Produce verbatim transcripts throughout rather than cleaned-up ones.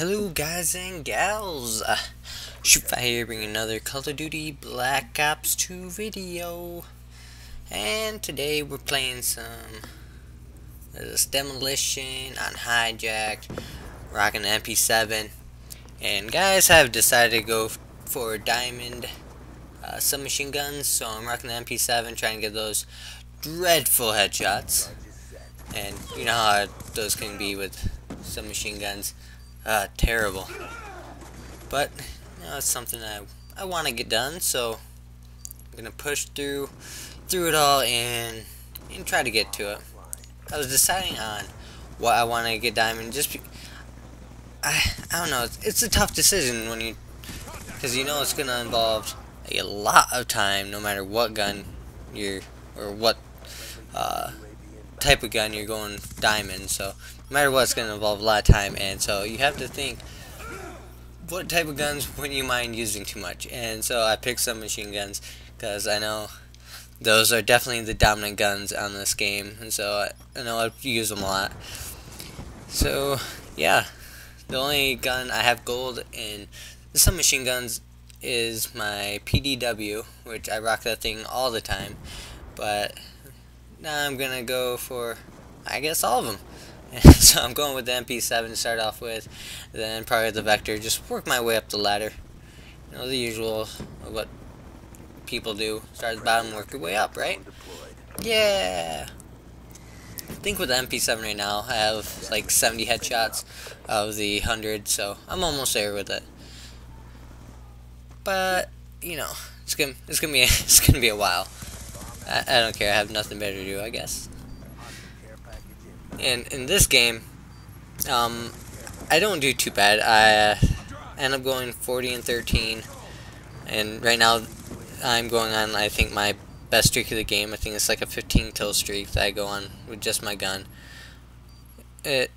Hello guys and gals, uh, Supernatural here bringing another Call of Duty Black Ops two video, and today we're playing some this Demolition on Hijacked, rocking the M P seven, and guys have decided to go for diamond uh, submachine guns, so I'm rocking the M P seven, trying to get those dreadful headshots, and you know how those can be with submachine guns. Uh, terrible. But, you know, it's something I, I want to get done, so I'm going to push through through it all and, and try to get to it. I was deciding on what I want to get diamond, just be, I, I don't know, it's, it's a tough decision when you, because you know it's going to involve a lot of time, no matter what gun you're, or what uh, type of gun you're going diamond, so no matter what, it's going to involve a lot of time, and so you have to think what type of guns wouldn't you mind using too much. And so I picked submachine guns because I know those are definitely the dominant guns on this game, and so I, I know I use them a lot. So yeah, the only gun I have gold in the submachine guns is my P D W, which I rock that thing all the time, but now I'm going to go for, I guess, all of them. So I'm going with the M P seven to start off with, then probably the Vector, just work my way up the ladder. You know, the usual, what people do, start at the bottom, work your way up, right? Yeah! I think with the M P seven right now, I have like seventy headshots of the one hundred, so I'm almost there with it. But, you know, it's gonna, it's gonna, be, it's gonna be a while. I, I don't care, I have nothing better to do, I guess. And in this game, um, I don't do too bad. I uh, end up going forty and thirteen, and right now I'm going on, I think, my best streak of the game. I think it's like a fifteen kill streak that I go on with just my gun. It,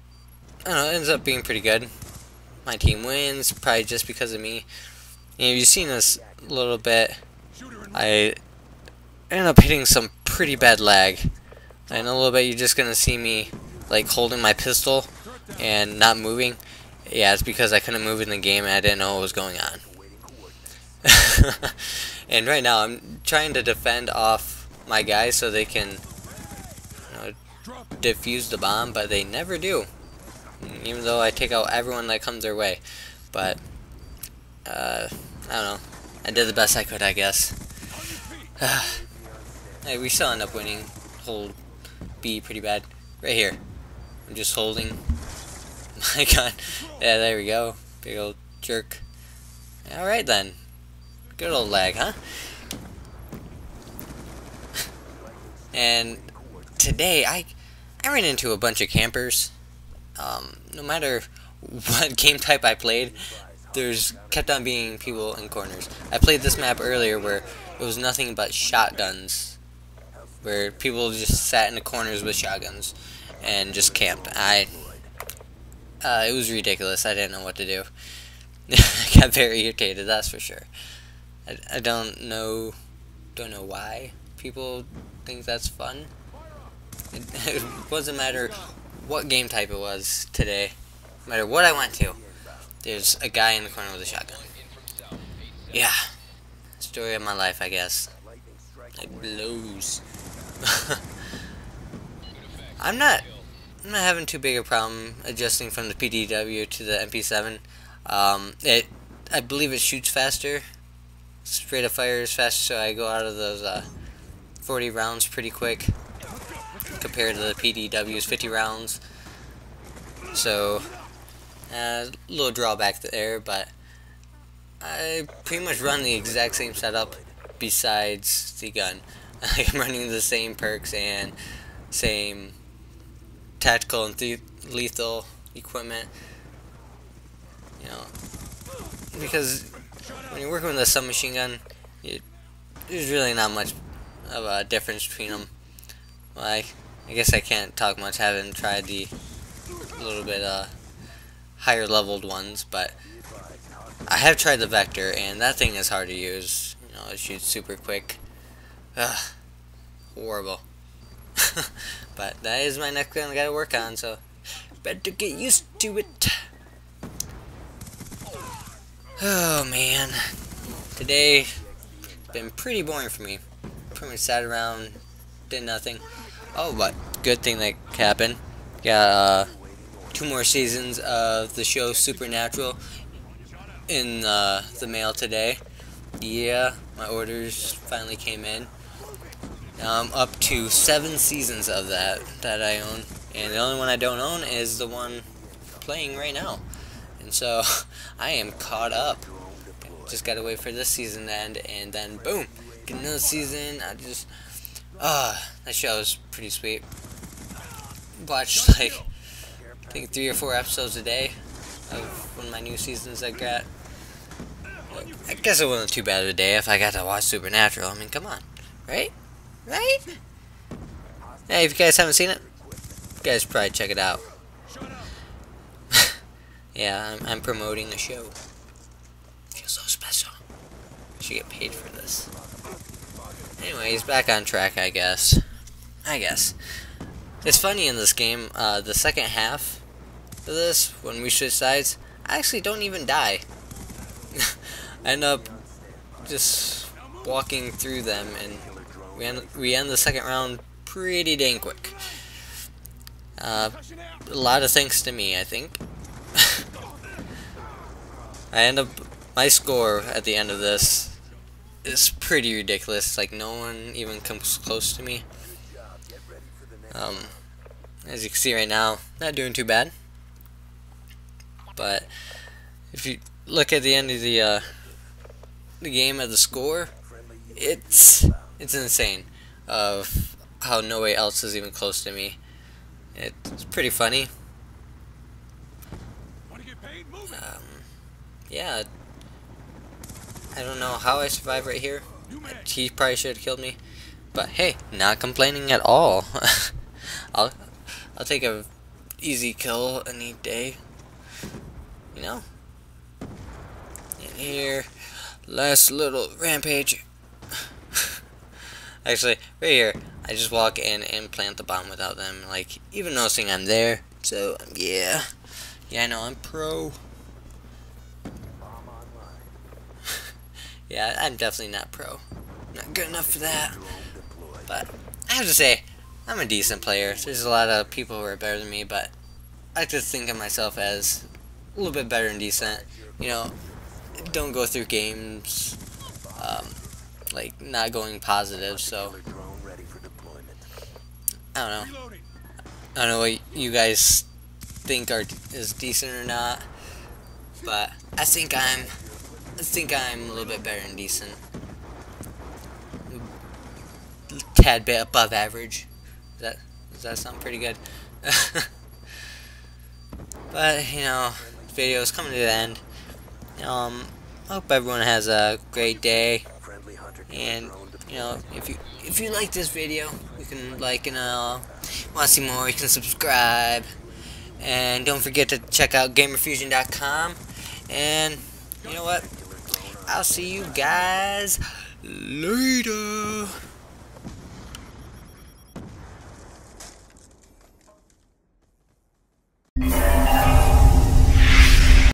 I don't know, it ends up being pretty good. My team wins, probably just because of me. And you've seen this a little bit. I end up hitting some pretty bad lag. In a little bit, you're just going to see me like holding my pistol and not moving. Yeah, it's because I couldn't move in the game and I didn't know what was going on. And right now, I'm trying to defend off my guys so they can, you know, defuse the bomb, but they never do. Even though I take out everyone that comes their way. But, uh, I don't know. I did the best I could, I guess. Hey, we still end up winning. Hold B pretty bad. Right here. I'm just holding my gun. Yeah, there we go. Big old jerk. Alright then. Good old lag, huh? And today I I ran into a bunch of campers. Um, no matter what game type I played, there's kept on being people in corners. I played this map earlier where it was nothing but shotguns, where people just sat in the corners with shotguns and just camped. I, uh, it was ridiculous. I didn't know what to do. I got very irritated, that's for sure. I, I don't know, don't know why people think that's fun. It, it doesn't matter what game type it was today, no matter what I went to, there's a guy in the corner with a shotgun. Yeah, story of my life, I guess. It blows. I'm not I'm not having too big a problem adjusting from the P D W to the M P seven. Um, it I believe it shoots faster, straight up fires faster, so I go out of those uh, forty rounds pretty quick compared to the P D W's fifty rounds. So a uh, little drawback there, but I pretty much run the exact same setup besides the gun. I'm running the same perks and same tactical and th lethal equipment, you know, because when you're working with a submachine gun, you, there's really not much of a difference between them. Well, I, I guess I can't talk much, haven't tried the little bit uh, higher leveled ones, but I have tried the Vector, and that thing is hard to use. You know, it shoots super quick. Ugh, horrible. But that is my next gun I gotta work on, so better get used to it. Oh man, today been pretty boring for me. Pretty much sat around, did nothing. Oh, but good thing that happened. Got uh, two more seasons of the show Supernatural in uh, the mail today. Yeah, my orders finally came in. Now I'm up to seven seasons of that that I own, and the only one I don't own is the one playing right now. And so I am caught up. Just gotta wait for this season to end, and then boom, get another season. I just, ah, uh, that show is pretty sweet. Watched like I think three or four episodes a day of one of my new seasons I got. I guess it wasn't too bad of a day if I got to watch Supernatural. I mean, come on, right? Right? Hey, if you guys haven't seen it, you guys probably check it out. Yeah, I'm, I'm promoting the show. I feel so special. I should get paid for this. Anyways, back on track, I guess. I guess. It's funny in this game, uh, the second half of this, when we switch sides, I actually don't even die. I end up just walking through them, and we end, we end the second round pretty dang quick. Uh, a lot of thanks to me, I think. I end up, my score at the end of this is pretty ridiculous. Like, no one even comes close to me. Um, as you can see right now, not doing too bad. But if you look at the end of the uh, the game at the score, it's it's insane of how no way else is even close to me. It's pretty funny. Um, Yeah, I don't know how I survived right here. He probably should have killed me, but hey, not complaining at all. I'll I'll take a easy kill any day, you know. And here, last little rampage. Actually, right here, I just walk in and plant the bomb without them, like even noticing I'm there. So yeah, yeah, I know I'm pro. Yeah, I'm definitely not pro. Not good enough for that. But I have to say, I'm a decent player. There's a lot of people who are better than me, but I like to think of myself as a little bit better and decent. You know, don't go through games, um, like, not going positive, so. I don't know. I don't know what you guys think are is decent or not, but I think I'm... I think I'm a little bit better and decent. Tad bit above average. Does that, does that sound pretty good? But, you know, this video is coming to the end. Um, I hope everyone has a great day. And, you know, if you if you like this video, you can like and all. If you want to see more, you can subscribe. And don't forget to check out Gamerfuzion dot com. And, you know what? I'll see you guys later.